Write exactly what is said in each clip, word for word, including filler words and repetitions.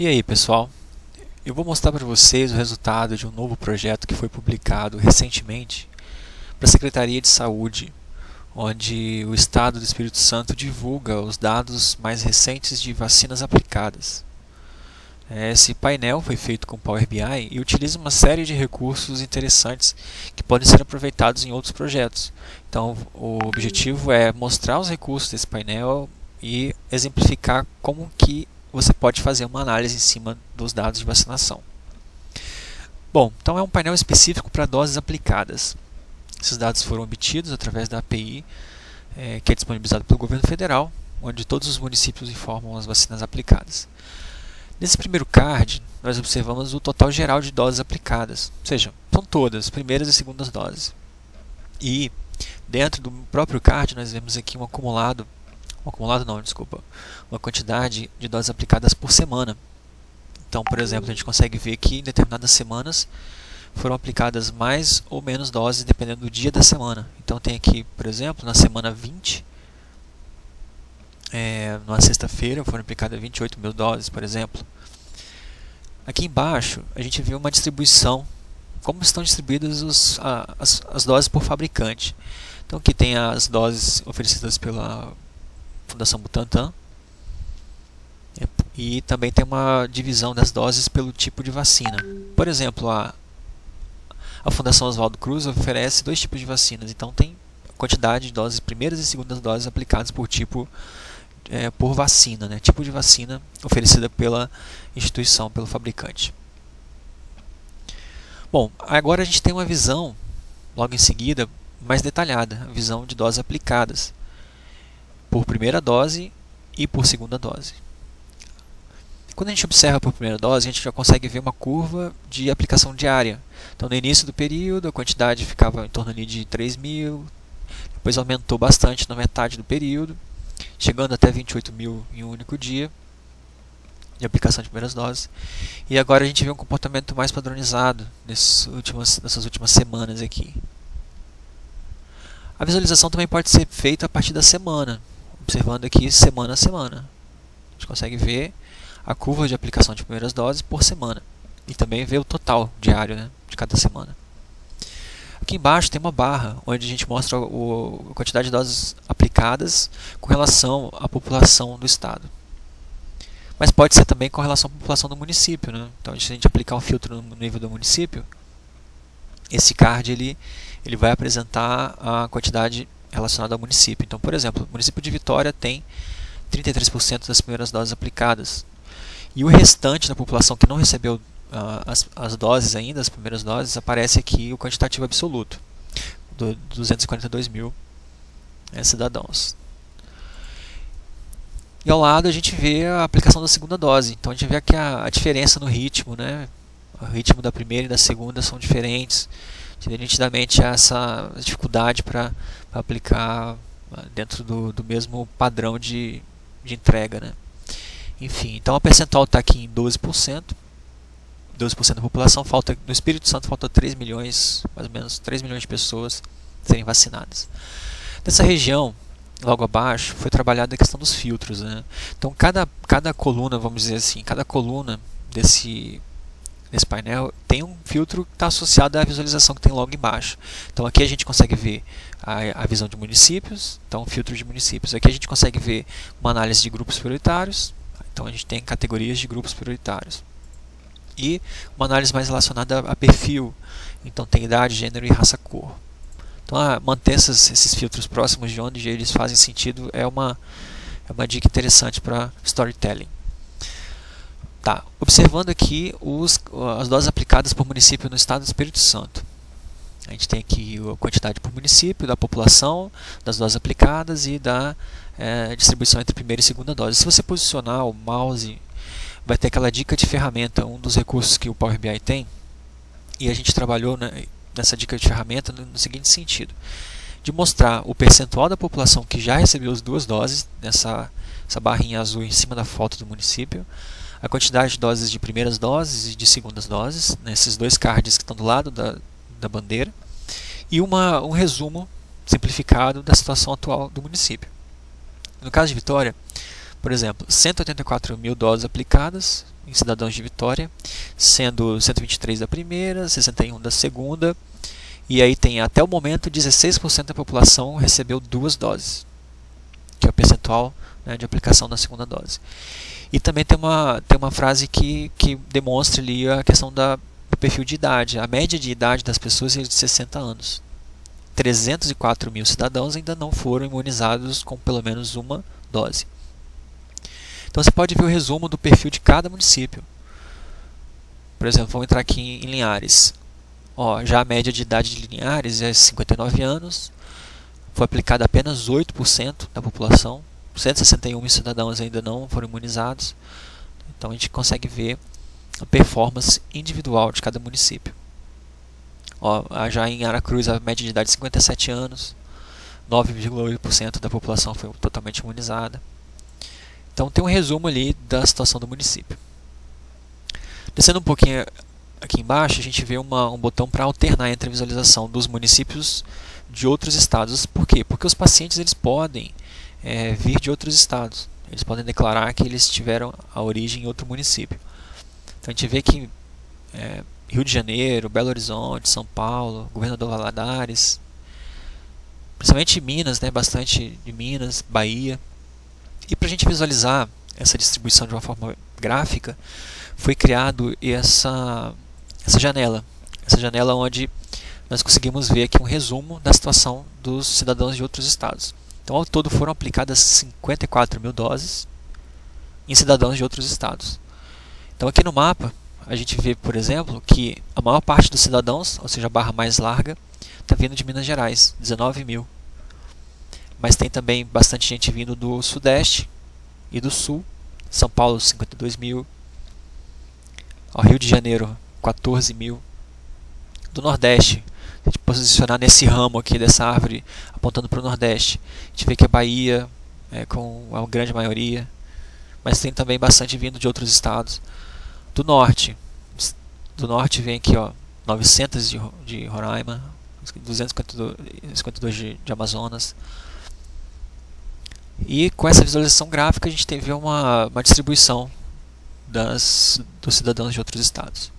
E aí pessoal, eu vou mostrar para vocês o resultado de um novo projeto que foi publicado recentemente para a Secretaria de Saúde, onde o Estado do Espírito Santo divulga os dados mais recentes de vacinas aplicadas. Esse painel foi feito com Power B I e utiliza uma série de recursos interessantes que podem ser aproveitados em outros projetos. Então o objetivo é mostrar os recursos desse painel e exemplificar como que você pode fazer uma análise em cima dos dados de vacinação. Bom, então é um painel específico para doses aplicadas. Esses dados foram obtidos através da A P I, é, que é disponibilizada pelo governo federal, onde todos os municípios informam as vacinas aplicadas. Nesse primeiro card, nós observamos o total geral de doses aplicadas, ou seja, são todas, primeiras e segundas doses. E dentro do próprio card, nós vemos aqui um acumulado acumulado não, desculpa, uma quantidade de doses aplicadas por semana. Então, por exemplo, a gente consegue ver que em determinadas semanas foram aplicadas mais ou menos doses dependendo do dia da semana. Então tem aqui, por exemplo, na semana vinte, é, numa sexta-feira foram aplicadas vinte e oito mil doses, por exemplo. Aqui embaixo a gente vê uma distribuição, como estão distribuídas os, a, as, as doses por fabricante. Então aqui tem as doses oferecidas pela Fundação Butantan e também tem uma divisão das doses pelo tipo de vacina. Por exemplo, a, a Fundação Oswaldo Cruz oferece dois tipos de vacinas, então tem quantidade de doses, primeiras e segundas doses aplicadas por tipo, é, por vacina, né? Tipo de vacina oferecida pela instituição, pelo fabricante. Bom, agora a gente tem uma visão, logo em seguida, mais detalhada, a visão de doses aplicadas por primeira dose e por segunda dose. Quando a gente observa por primeira dose, a gente já consegue ver uma curva de aplicação diária. Então no início do período a quantidade ficava em torno ali de três mil, depois aumentou bastante na metade do período, chegando até vinte e oito mil em um único dia de aplicação de primeiras doses. E agora a gente vê um comportamento mais padronizado nessas últimas, nessas últimas semanas aqui. A visualização também pode ser feita a partir da semana, observando aqui semana a semana. A gente consegue ver a curva de aplicação de primeiras doses por semana e também ver o total diário, né, de cada semana. Aqui embaixo tem uma barra onde a gente mostra o, a quantidade de doses aplicadas com relação à população do estado. Mas pode ser também com relação à população do município, né? Então se a gente aplicar um filtro no nível do município, esse card ele, ele vai apresentar a quantidade relacionada ao município. Então, por exemplo, o município de Vitória tem trinta e três por cento das primeiras doses aplicadas. E o restante da população que não recebeu uh, as, as doses ainda, as primeiras doses, aparece aqui o quantitativo absoluto, do duzentos e quarenta e dois mil é, cidadãos. E ao lado a gente vê a aplicação da segunda dose. Então a gente vê aqui a, a diferença no ritmo, né? O ritmo da primeira e da segunda são diferentes, nitidamente há essa dificuldade para aplicar dentro do, do mesmo padrão de, de entrega, né? Enfim, então a percentual está aqui em doze por cento, doze por cento da população. Falta, no Espírito Santo falta três milhões, mais ou menos três milhões de pessoas serem vacinadas. Nessa região, logo abaixo, foi trabalhada a questão dos filtros, né? Então cada, cada coluna, vamos dizer assim, cada coluna desse... nesse painel tem um filtro que está associado à visualização que tem logo embaixo. Então aqui a gente consegue ver a, a visão de municípios, então filtro de municípios. Aqui a gente consegue ver uma análise de grupos prioritários, então a gente tem categorias de grupos prioritários. E uma análise mais relacionada a, a perfil, então tem idade, gênero e raça, cor. Então ah, manter esses, esses filtros próximos de onde eles fazem sentido é uma, é uma dica interessante para storytelling. Tá, observando aqui os, as doses aplicadas por município no estado do Espírito Santo. A gente tem aqui a quantidade por município, da população, das doses aplicadas e da é, distribuição entre primeira e segunda dose. Se você posicionar o mouse, vai ter aquela dica de ferramenta, um dos recursos que o Power B I tem. E a gente trabalhou, né, nessa dica de ferramenta no, no seguinte sentido. De mostrar o percentual da população que já recebeu as duas doses, nessa essa barrinha azul em cima da foto do município. A quantidade de doses de primeiras doses e de segundas doses, nesses dois cards que estão do lado da, da bandeira, e uma, um resumo simplificado da situação atual do município. No caso de Vitória, Por exemplo, cento e oitenta e quatro mil doses aplicadas em cidadãos de Vitória, sendo cento e vinte e três da primeira, sessenta e um da segunda, e aí tem até o momento dezesseis por cento da população recebeu duas doses, que é o percentual, né, de aplicação da segunda dose. E também tem uma, tem uma frase que, que demonstra ali a questão da, do perfil de idade. A média de idade das pessoas é de sessenta anos. trezentos e quatro mil cidadãos ainda não foram imunizados com pelo menos uma dose. Então você pode ver o resumo do perfil de cada município. Por exemplo, vamos entrar aqui em Linhares. Ó, já a média de idade de Linhares é cinquenta e nove anos. Foi aplicada apenas oito por cento da população. cento e sessenta e um mil cidadãos ainda não foram imunizados. Então a gente consegue ver a performance individual de cada município. Ó, já em Aracruz a média de idade é cinquenta e sete anos. nove vírgula oito por cento da população foi totalmente imunizada. Então tem um resumo ali da situação do município. Descendo um pouquinho aqui embaixo, a gente vê uma, um botão para alternar entre a visualização dos municípios de outros estados. Por quê? Porque os pacientes eles podem é, vir de outros estados. Eles podem declarar que eles tiveram a origem em outro município. Então a gente vê que é, Rio de Janeiro, Belo Horizonte, São Paulo, Governador Valadares, principalmente Minas, né, bastante de Minas, Bahia. E para a gente visualizar essa distribuição de uma forma gráfica, foi criado essa, essa janela. Essa janela onde nós conseguimos ver aqui um resumo da situação dos cidadãos de outros estados. Então, ao todo foram aplicadas cinquenta e quatro mil doses em cidadãos de outros estados. Então, aqui no mapa, a gente vê, por exemplo, que a maior parte dos cidadãos, ou seja, a barra mais larga, está vindo de Minas Gerais, dezenove mil. Mas tem também bastante gente vindo do Sudeste e do Sul. São Paulo, cinquenta e dois mil. Ó, Rio de Janeiro, quatorze mil. Do Nordeste, a gente posicionar nesse ramo aqui dessa árvore, apontando para o Nordeste. A gente vê que a Bahia é com a grande maioria, mas tem também bastante vindo de outros estados. Do Norte, do Norte vem aqui ó, novecentos de, de Roraima, duzentos e cinquenta e dois de, de Amazonas. E com essa visualização gráfica a gente teve uma, uma distribuição das, dos cidadãos de outros estados.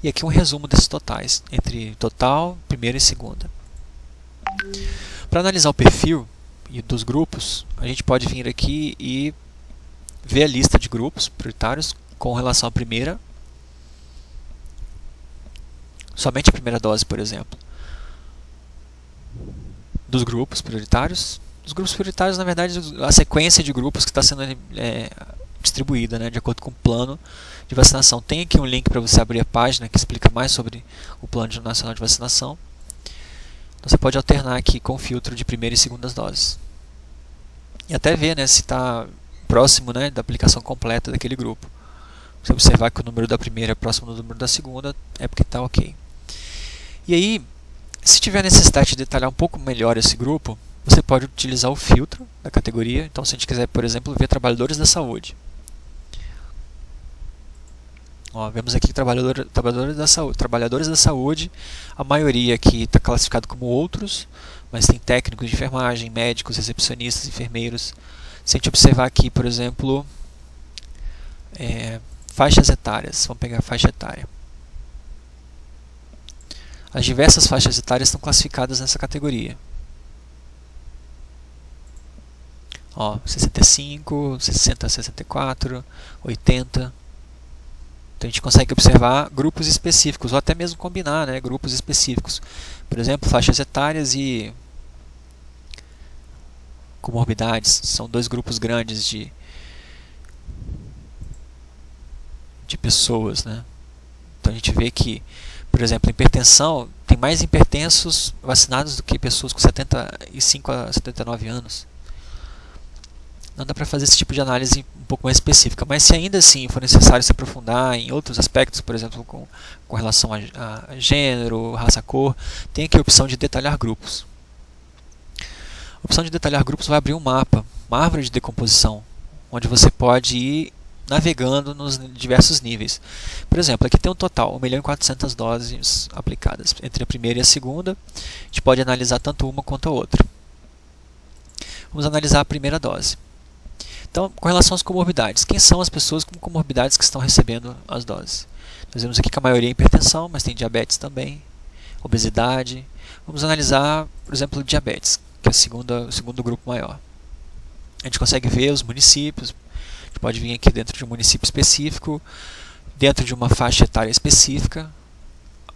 E aqui um resumo desses totais, entre total, primeira e segunda. Para analisar o perfil e dos grupos, a gente pode vir aqui e ver a lista de grupos prioritários com relação à primeira. Somente a primeira dose, por exemplo. Dos grupos prioritários. Os grupos prioritários, na verdade, a sequência de grupos que está sendo é, distribuída, né, de acordo com o plano de vacinação. Tem aqui um link para você abrir a página que explica mais sobre o Plano Nacional de Vacinação. Então, você pode alternar aqui com o filtro de primeira e segunda doses. E até ver, né, se está próximo, né, da aplicação completa daquele grupo. Se observar que o número da primeira é próximo do número da segunda, é porque está ok. E aí, se tiver necessidade de detalhar um pouco melhor esse grupo, você pode utilizar o filtro da categoria. Então, se a gente quiser, por exemplo, ver trabalhadores da saúde. Ó, vemos aqui trabalhador, trabalhadores, da saúde, trabalhadores da saúde. A maioria aqui está classificado como outros, mas tem técnicos de enfermagem, médicos, recepcionistas, enfermeiros. Se a gente observar aqui, por exemplo, é, faixas etárias. Vamos pegar a faixa etária. As diversas faixas etárias estão classificadas nessa categoria. Ó, sessenta e cinco, sessenta, sessenta e quatro, oitenta. Então a gente consegue observar grupos específicos, ou até mesmo combinar, né, grupos específicos. Por exemplo, faixas etárias e comorbidades são dois grupos grandes de, de pessoas, né? Então a gente vê que, por exemplo, hipertensão, tem mais hipertensos vacinados do que pessoas com setenta e cinco a setenta e nove anos. Não dá para fazer esse tipo de análise um pouco mais específica, mas se ainda assim for necessário se aprofundar em outros aspectos, por exemplo, com, com relação a, a gênero, raça, cor, tem aqui a opção de detalhar grupos. A opção de detalhar grupos vai abrir um mapa, uma árvore de decomposição, onde você pode ir navegando nos diversos níveis. Por exemplo, aqui tem um total, um milhão e quatrocentas mil doses aplicadas entre a primeira e a segunda. A gente pode analisar tanto uma quanto a outra. Vamos analisar a primeira dose. Então, com relação às comorbidades, quem são as pessoas com comorbidades que estão recebendo as doses? Nós vemos aqui que a maioria é hipertensão, mas tem diabetes também, obesidade. Vamos analisar, por exemplo, diabetes, que é a segunda, o segundo grupo maior. A gente consegue ver os municípios, a gente pode vir aqui dentro de um município específico, dentro de uma faixa etária específica,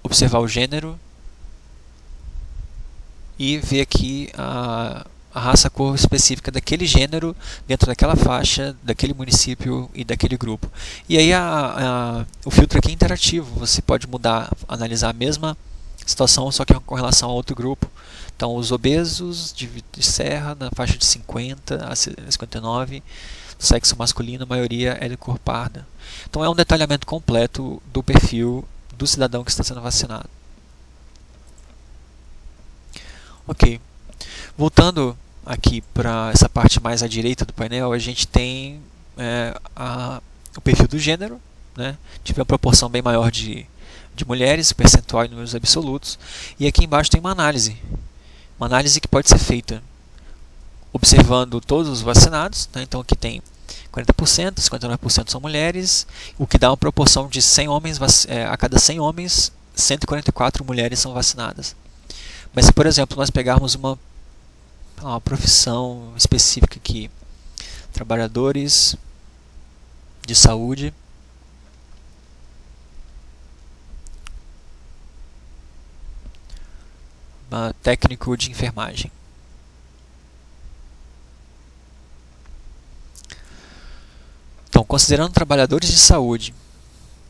observar o gênero e ver aqui a, a raça, cor específica daquele gênero, dentro daquela faixa, daquele município e daquele grupo. E aí a, a, o filtro aqui é interativo, você pode mudar, analisar a mesma situação, só que com relação a outro grupo. Então, os obesos de, de serra, na faixa de cinquenta a cinquenta e nove, sexo masculino, a maioria é de cor parda. Então, é um detalhamento completo do perfil do cidadão que está sendo vacinado. Ok. Voltando aqui para essa parte mais à direita do painel, a gente tem é, a, o perfil do gênero, né? Tive uma proporção bem maior de de mulheres, percentual em números absolutos, e aqui embaixo tem uma análise, uma análise que pode ser feita observando todos os vacinados, né? Então aqui tem quarenta por cento, cinquenta e nove por cento são mulheres, o que dá uma proporção de cem homens, é, a cada cem homens, cento e quarenta e quatro mulheres são vacinadas. Mas se, por exemplo, nós pegarmos uma, uma profissão específica aqui, trabalhadores de saúde, técnico de enfermagem. Então, considerando trabalhadores de saúde,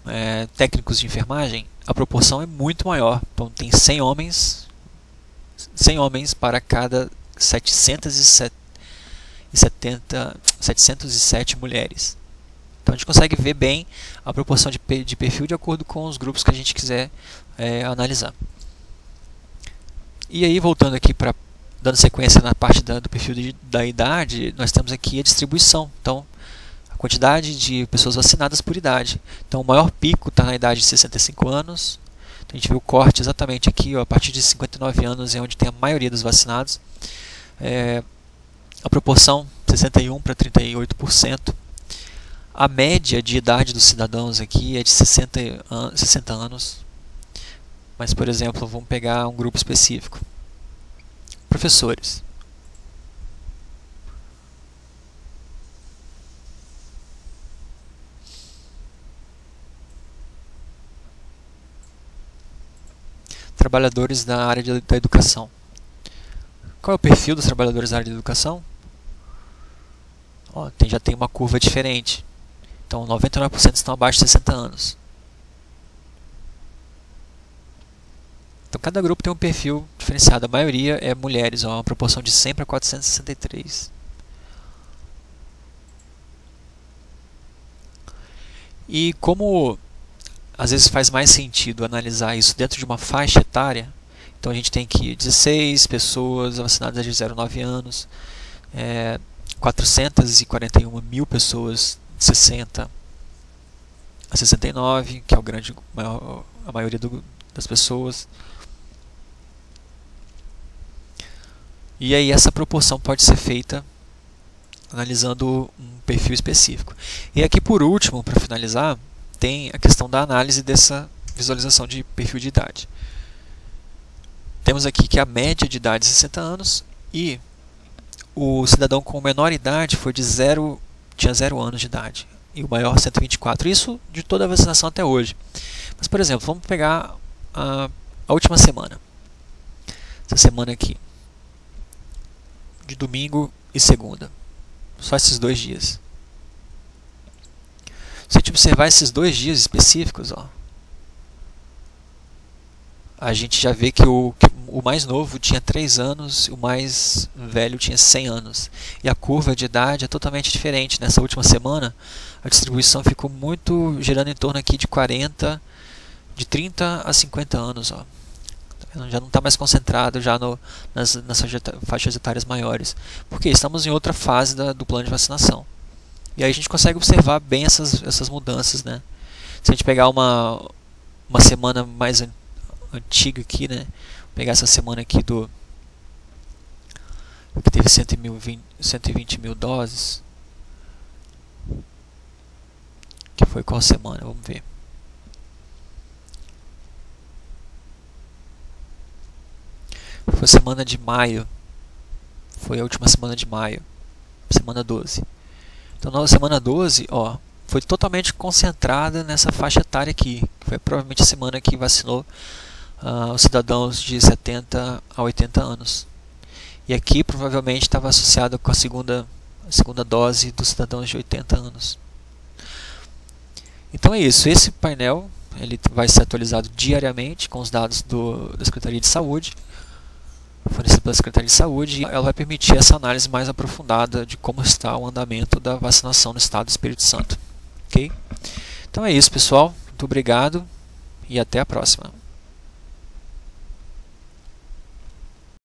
é, técnicos de enfermagem, a proporção é muito maior. Então, tem cem homens, cem homens para cada setecentos e sete mulheres. Então, a gente consegue ver bem a proporção de, de perfil de acordo com os grupos que a gente quiser é, analisar. E aí, voltando aqui, para dando sequência na parte da, do perfil de, da idade, nós temos aqui a distribuição. Então, a quantidade de pessoas vacinadas por idade. Então, o maior pico está na idade de sessenta e cinco anos. Então, a gente vê o corte exatamente aqui, ó, a partir de cinquenta e nove anos é onde tem a maioria dos vacinados. É, a proporção, sessenta e um por cento para trinta e oito por cento. A média de idade dos cidadãos aqui é de sessenta anos. Mas, por exemplo, vamos pegar um grupo específico. Professores. Trabalhadores da área de, da educação. Qual é o perfil dos trabalhadores da área de educação? Ó, tem, já tem uma curva diferente. Então, noventa e nove por cento estão abaixo de sessenta anos. Então, cada grupo tem um perfil diferenciado. A maioria é mulheres, ó, uma proporção de cem para quatrocentos e sessenta e três. E como às vezes faz mais sentido analisar isso dentro de uma faixa etária, então a gente tem aqui dezesseis pessoas vacinadas de zero a nove anos, é, quatrocentos e quarenta e um mil pessoas de sessenta a sessenta e nove, que é o grande, maior, a maioria do, das pessoas. E aí essa proporção pode ser feita analisando um perfil específico. E aqui por último, para finalizar, tem a questão da análise dessa visualização de perfil de idade. Temos aqui que a média de idade é sessenta anos e o cidadão com menor idade foi de zero, tinha zero anos de idade, e o maior cento e vinte e quatro. Isso de toda a vacinação até hoje. Mas, por exemplo, vamos pegar a, a última semana. Essa semana aqui, de domingo e segunda, só esses dois dias. Se a gente observar esses dois dias específicos, ó, a gente já vê que o, que o mais novo tinha três anos, o mais velho tinha cem anos. E a curva de idade é totalmente diferente. Nessa última semana, a distribuição ficou muito girando em torno aqui de quarenta, de trinta a cinquenta anos, ó. Já não está mais concentrado já no, nas, nas faixas etárias maiores, porque estamos em outra fase da, do plano de vacinação. E aí a gente consegue observar bem essas, essas mudanças, né? Se a gente pegar uma, uma semana mais an, antiga aqui, né? Vou pegar essa semana aqui do que teve cento e vinte mil doses, que foi qual semana, vamos ver. Foi semana de maio, foi a última semana de maio, semana doze. Então na semana doze, ó, foi totalmente concentrada nessa faixa etária aqui, que foi provavelmente a semana que vacinou uh, os cidadãos de setenta a oitenta anos. E aqui provavelmente estava associado com a segunda, a segunda dose dos cidadãos de oitenta anos. Então é isso, esse painel ele vai ser atualizado diariamente com os dados do, da Secretaria de Saúde, fornecido pela Secretaria de Saúde, e ela vai permitir essa análise mais aprofundada de como está o andamento da vacinação no estado do Espírito Santo. Ok? Então é isso, pessoal. Muito obrigado e até a próxima.